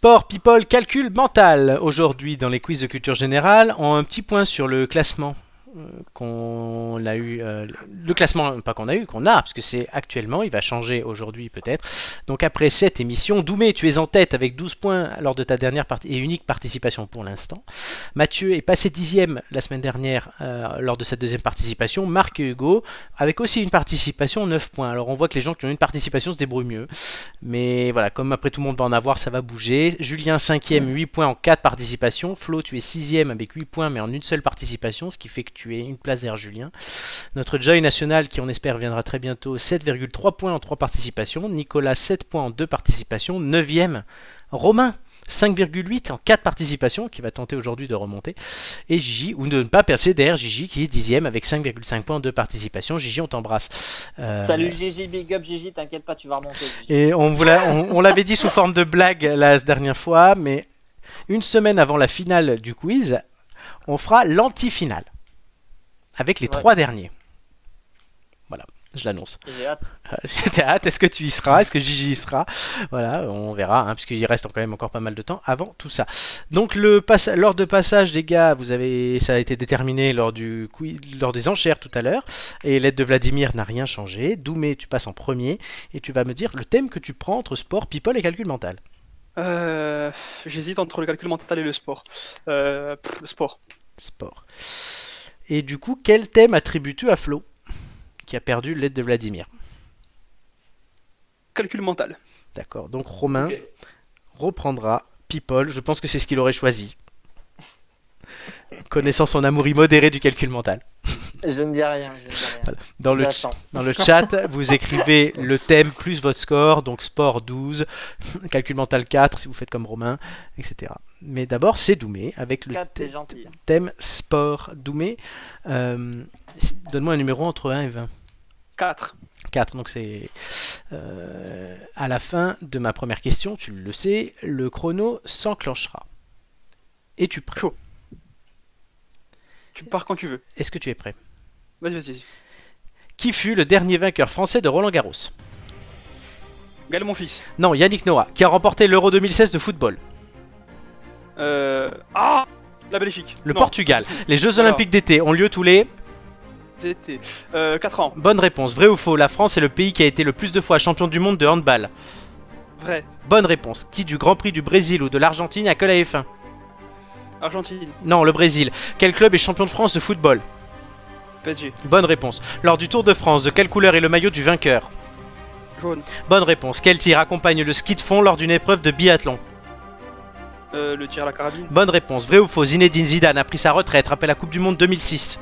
Sport, people, calcul mental. Aujourd'hui, dans les quiz de culture générale, on a un petit point sur le classement qu'on a eu. Le classement, pas qu'on a eu, qu'on a, parce que c'est actuellement, il va changer aujourd'hui peut-être. Donc après cette émission, Dume, tu es en tête avec 12 points lors de ta dernière et unique participation pour l'instant. Mathieu est passé 10e la semaine dernière lors de cette deuxième participation. Marc et Hugo, avec aussi une participation, 9 points. Alors on voit que les gens qui ont une participation se débrouillent mieux. Mais voilà, comme après tout le monde va en avoir, ça va bouger. Julien 5e, 8 points en 4 participations. Flo, tu es 6e avec 8 points, mais en une seule participation, ce qui fait que tu es une place derrière Julien. Notre Joy National, qui on espère viendra très bientôt, 7,3 points en 3 participations. Nicolas, 7 points en 2 participations. 9e, Romain, 5,8 en 4 participations, qui va tenter aujourd'hui de remonter. Et Gigi, ou de ne pas percer derrière Gigi, qui est 10e avec 5,5 points en 2 participations. Gigi, on t'embrasse. Salut Gigi, big up Gigi, t'inquiète pas, tu vas remonter. Gigi. Et on l'avait dit sous forme de blague la dernière fois, mais une semaine avant la finale du quiz, on fera l'anti-finale avec les 3 derniers. Voilà. Je l'annonce. J'ai hâte. J'ai hâte. Est-ce que tu y seras? Est-ce que Gigi y sera? Voilà, on verra, hein, puisqu'il reste quand même encore pas mal de temps avant tout ça. Donc, lors de passage, les gars, ça a été déterminé lors des enchères tout à l'heure. Et l'aide de Vladimir n'a rien changé. Dume, tu passes en premier. Et tu vas me dire le thème que tu prends entre sport, people et calcul mental. J'hésite entre le calcul mental et le sport. Sport. Sport. Et du coup, quel thème attribues-tu à Flo, qui a perdu l'aide de Vladimir? Calcul mental. D'accord, donc Romain reprendra people, je pense que c'est ce qu'il aurait choisi. Connaissant son amour immodéré du calcul mental. Je ne dis rien. Je ne dis rien. Voilà. Dans le chat, vous écrivez le thème plus votre score, donc sport 12, calcul mental 4 si vous faites comme Romain, etc. Mais d'abord, c'est Dume avec le thème sport. Dume, donne-moi un numéro entre 1 et 20. 4. 4, donc c'est à la fin de ma première question, tu le sais, le chrono s'enclenchera. Es-tu prêt? Chaud. Tu pars quand tu veux. Est-ce que tu es prêt? Vas-y, vas-y. Qui fut le dernier vainqueur français de Roland Garros? Gaël Monfils. Non, Yannick Noah, qui a remporté l'Euro 2016 de football. Ah, la Belgique. Le non. Portugal. Les Jeux Olympiques d'été ont lieu tous les... 4 ans. Bonne réponse. Vrai ou faux? La France est le pays qui a été le plus de fois champion du monde de handball. Vrai. Bonne réponse. Qui du Grand Prix du Brésil ou de l'Argentine a que la F1? Argentine. Non, le Brésil. Quel club est champion de France de football? PSG. Bonne réponse. Lors du Tour de France, de quelle couleur est le maillot du vainqueur? Jaune. Bonne réponse. Quel tir accompagne le ski de fond lors d'une épreuve de biathlon? Le tir à la carabine. Bonne réponse. Vrai ou faux? Zinedine Zidane a pris sa retraite après la Coupe du Monde 2006.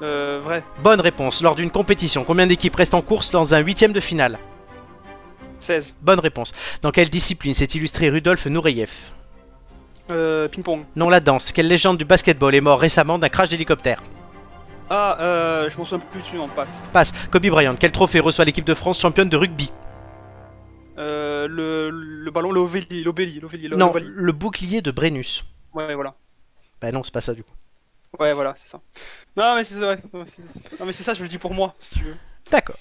Vrai. Bonne réponse. Lors d'une compétition, combien d'équipes restent en course dans un 8e de finale? 16. Bonne réponse. Dans quelle discipline s'est illustré Rudolf Nureyev? Ping-pong. Non, la danse. Quelle légende du basketball est mort récemment d'un crash d'hélicoptère? Ah, je m'en souviens plus, on passe. Passe. Kobe Bryant, quel trophée reçoit l'équipe de France championne de rugby? Le ballon, l'Ovélie. Non, le bouclier de Brennus. Ouais, voilà. Bah non, c'est pas ça du coup. Ouais, voilà, c'est ça. Non, mais c'est vrai. Non, mais c'est ça, je le dis pour moi, si tu veux. D'accord.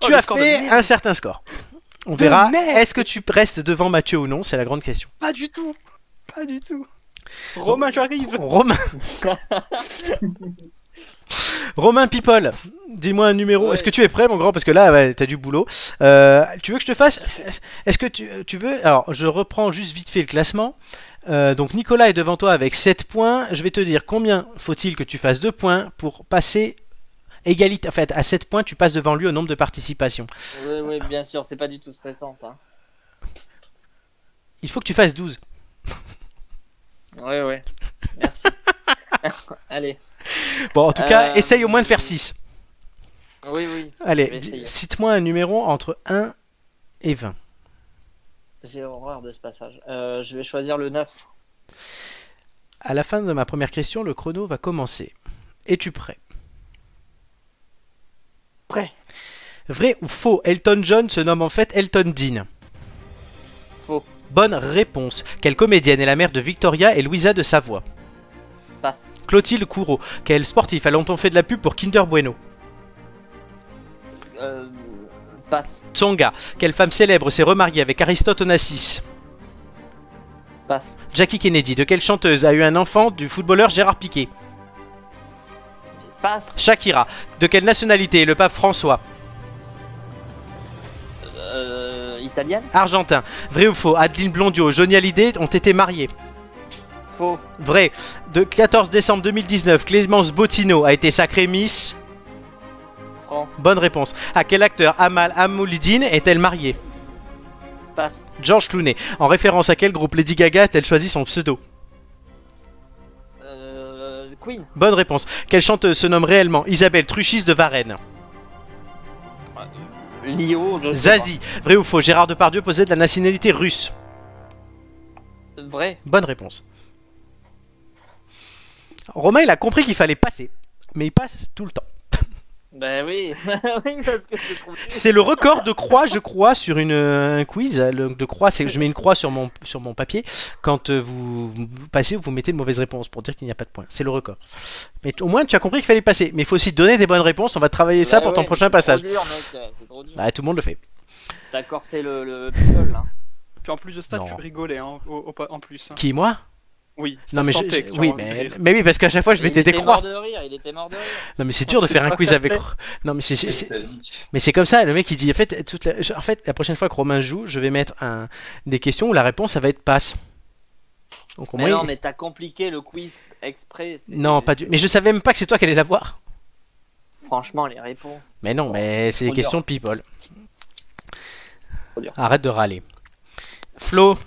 Tu as fait un certain score. On verra. Est-ce que tu restes devant Mathieu ou non? C'est la grande question. Pas du tout. Pas du tout. Romain, j'arrive. Romain. Romain people, dis-moi un numéro. Ouais. Est-ce que tu es prêt, mon grand? Parce que là, t'as du boulot. Tu veux que je te fasse? Est-ce que tu veux? Alors, je reprends juste vite fait le classement. Donc, Nicolas est devant toi avec 7 points. Je vais te dire combien faut-il que tu fasses 2 points pour passer égalité. En fait, à 7 points, tu passes devant lui au nombre de participations. Oui, oui, bien sûr. C'est pas du tout stressant, ça. Il faut que tu fasses 12. Oui, oui. Merci. Allez. Bon, en tout cas, essaye au moins de faire 6. Oui, oui. Allez, cite-moi un numéro entre 1 et 20. J'ai horreur de ce passage. Je vais choisir le 9. À la fin de ma première question, le chrono va commencer. Es-tu prêt? Prêt. Vrai ou faux? Elton John se nomme en fait Elton Dean. Faux. Bonne réponse. Quelle comédienne est la mère de Victoria et Louisa de Savoie? Passe. Clotilde Courau, quel sportif a longtemps fait de la pub pour Kinder Bueno? Passe. Tsonga. Quelle femme célèbre s'est remariée avec Aristote Onassis? Passe. Jackie Kennedy. De quelle chanteuse a eu un enfant du footballeur Gérard Piqué? Passe. Shakira. De quelle nationalité est le pape François? Italienne. Argentin. Vrai ou faux? Adeline Blondieau et Johnny Hallyday ont été mariés. Faux. Vrai. De 14 décembre 2019, Clémence Bottino a été sacrée Miss France. Bonne réponse. À quel acteur Amal Amouliddine est-elle mariée? Passe. George Clooney. En référence à quel groupe Lady Gaga a-t-elle choisi son pseudo? Queen. Bonne réponse. Quelle chanteuse se nomme réellement Isabelle Truchis de Varennes? Lio, Zazie. Pas. Vrai ou faux? Gérard Depardieu possède la nationalité russe. Vrai. Bonne réponse. Romain, il a compris qu'il fallait passer, mais il passe tout le temps. Ben oui, oui parce que c'est le record de croix, je crois, sur un quiz. De croix, c'est que je mets une croix sur mon papier. Quand vous passez, vous mettez de mauvaises réponses pour dire qu'il n'y a pas de points. C'est le record. Mais au moins, tu as compris qu'il fallait passer. Mais il faut aussi donner des bonnes réponses. On va travailler ça pour ton prochain passage. C'est trop dur, mec. C'est trop dur. Ah, tout le monde le fait. T'as corsé le piole, là. Puis en plus de ça, tu rigolais, hein, en plus. Hein. Qui, moi? Oui, non, mais sentait, oui, mais oui, parce qu'à chaque fois je mettais des croix. Il était mort de rire. Non, mais c'est dur de faire un quiz avec. Non, mais c'est comme ça. Le mec il dit en fait, la prochaine fois que Romain joue, je vais mettre des questions où la réponse ça va être passe. Donc, mais non, mais t'as compliqué le quiz exprès. Non, pas du. Mais je savais même pas que c'est toi qui allais l'avoir. Franchement, les réponses. Mais non, mais c'est des questions people. Arrête de râler. Flo,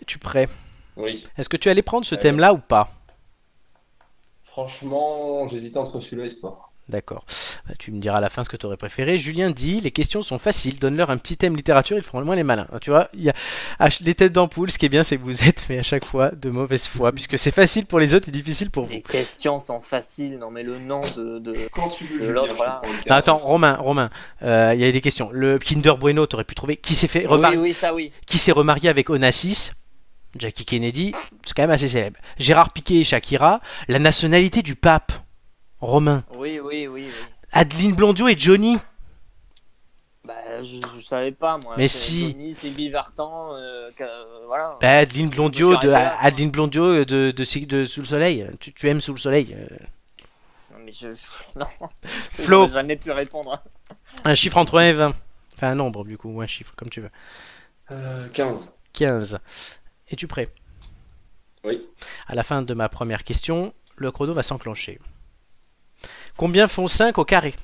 es-tu prêt? Oui. Est-ce que tu allais prendre ce thème-là ou pas? Franchement, j'hésite entre celui-là et sport. D'accord. Bah, tu me diras à la fin ce que tu aurais préféré. Julien dit, les questions sont faciles, donne-leur un petit thème littérature, ils feront le moins les malins. Tu vois, il y a les têtes d'ampoule, ce qui est bien, c'est que vous êtes, mais à chaque fois, de mauvaise foi, puisque c'est facile pour les autres et difficile pour vous. Les questions sont faciles, non mais le nom de l'autre, voilà. Non, attends, Romain, il y a des questions. Le Kinder Bueno, tu aurais pu trouver. Qui s'est fait remarier? Oui, ça oui. Qui s'est remarié avec Onassis? Jackie Kennedy, c'est quand même assez célèbre. Gérard Piqué et Shakira, la nationalité du pape Romain. Oui. Adeline Blondieau et Johnny. Bah, je savais pas moi. Mais si. Johnny, c'est Bivartan, voilà. Bah, Adeline Blondieau de Sous le Soleil. Tu aimes Sous le Soleil. Non mais non. Flo. Je n'ai plus répondre. Un chiffre entre 1 et 20. Enfin un nombre du coup, ou un chiffre comme tu veux. 15. 15. Es-tu prêt? Oui. À la fin de ma première question, le chrono va s'enclencher. Combien font 5 au carré?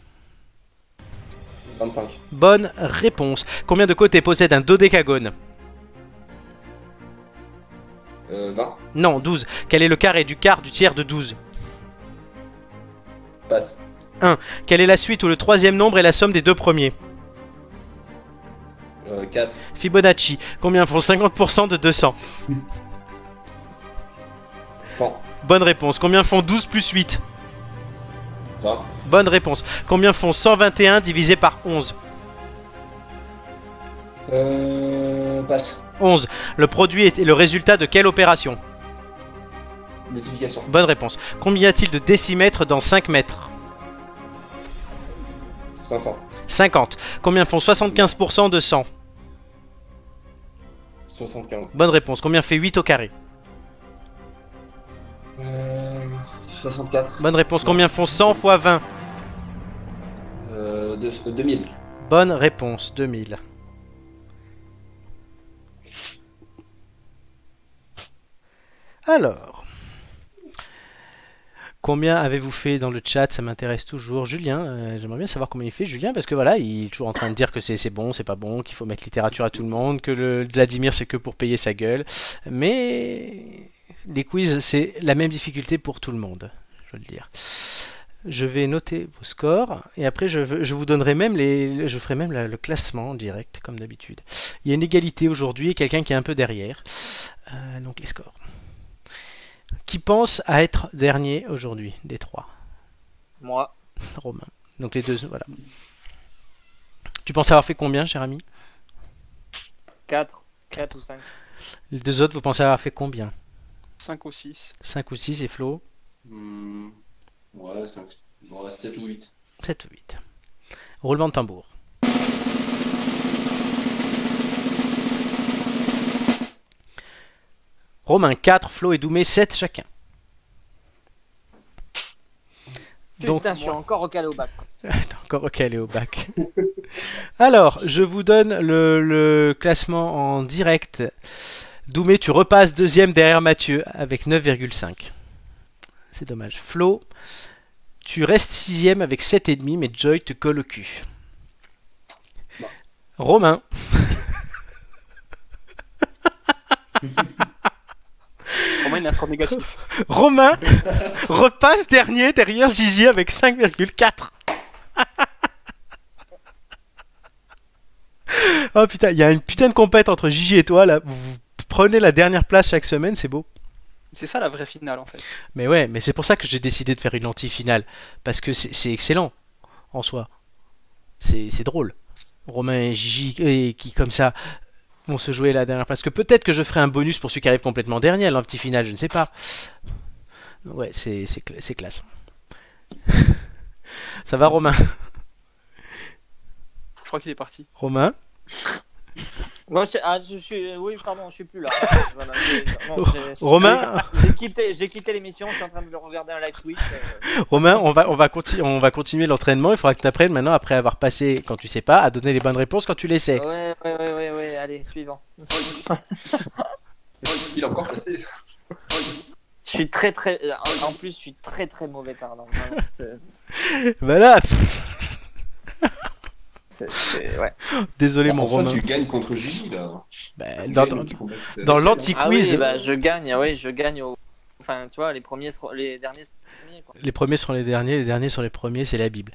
25. Bonne réponse. Combien de côtés possède un dodécagone? 20. Non, 12. Quel est le carré du quart du tiers de 12? Passe. 1. Quelle est la suite où le troisième nombre est la somme des deux premiers? 4. Fibonacci, combien font 50% de 200? 100. Bonne réponse. Combien font 12 plus 8? 20. Bonne réponse. Combien font 121 divisé par 11? Passe. 11. Le produit est le résultat de quelle opération? Multiplication. Bonne réponse. Combien y a-t-il de décimètres dans 5 mètres? 500. 50. Combien font 75% de 100? 75. Bonne réponse. Combien fait 8 au carré? 64. Bonne réponse. Combien font 100 x 20? 2000. Bonne réponse. 2000. Alors, combien avez-vous fait dans le chat? Ça m'intéresse toujours. Julien, j'aimerais bien savoir combien il fait. Julien, parce que voilà, il est toujours en train de dire que c'est bon, c'est pas bon, qu'il faut mettre littérature à tout le monde, que le Vladimir, c'est que pour payer sa gueule. Mais les quiz, c'est la même difficulté pour tout le monde, je veux le dire. Je vais noter vos scores et après je vous donnerai même je ferai même le classement en direct, comme d'habitude. Il y a une égalité aujourd'hui et quelqu'un qui est un peu derrière. Donc les scores. Qui pense à être dernier aujourd'hui, des trois? Moi. Romain. Donc les deux, voilà. Tu penses avoir fait combien, cher ami? 4. 4 ou 5. Les deux autres, vous pensez avoir fait combien? 5 ou 6. 5 ou 6, et Flo? Ouais, 5. Bon, 7 ou 8. 7 ou 8. Roulement de tambour. Romain 4, Flo et Doumé 7 chacun. Putain, donc, je suis encore recalé au bac. T'es encore recalé au bac. Alors, je vous donne le classement en direct. Doumé, tu repasses deuxième derrière Mathieu avec 9,5. C'est dommage. Flo, tu restes sixième avec 7,5, mais Joy te colle au cul. Nice. Romain. Romain, il a un score négatif. Romain repasse dernier derrière Gigi avec 5,4. Oh putain, il y a une putain de compète entre Gigi et toi là. Vous prenez la dernière place chaque semaine, c'est beau. C'est ça la vraie finale en fait. Mais ouais, mais c'est pour ça que j'ai décidé de faire une anti-finale. Parce que c'est excellent en soi. C'est drôle. Romain et Gigi et qui comme ça vont se jouer la dernière place. Que peut-être que je ferai un bonus pour celui qui arrive complètement dernier à l'anti-finale, je ne sais pas. Ouais, c'est classe. Ça va Romain? Je crois qu'il est parti. Romain? Moi, oui, pardon, je suis plus là. Voilà, non, Romain, j'ai quitté l'émission, je suis en train de regarder un live Twitch. Romain, on va continuer l'entraînement. Il faudra que tu apprennes maintenant, après avoir passé quand tu sais pas, à donner les bonnes réponses quand tu les sais. Ouais. Allez, suivant. Il est encore passé. Je suis très. En plus, je suis très mauvais parlant. Voilà. Ouais. Désolé, mon Romain. Tu gagnes contre Gigi là. Bah, dans l'anti-quiz. Ah oui, bah, je gagne. Au... Enfin, tu vois, les derniers seront les premiers. Les premiers sont les derniers sont les premiers, c'est la Bible.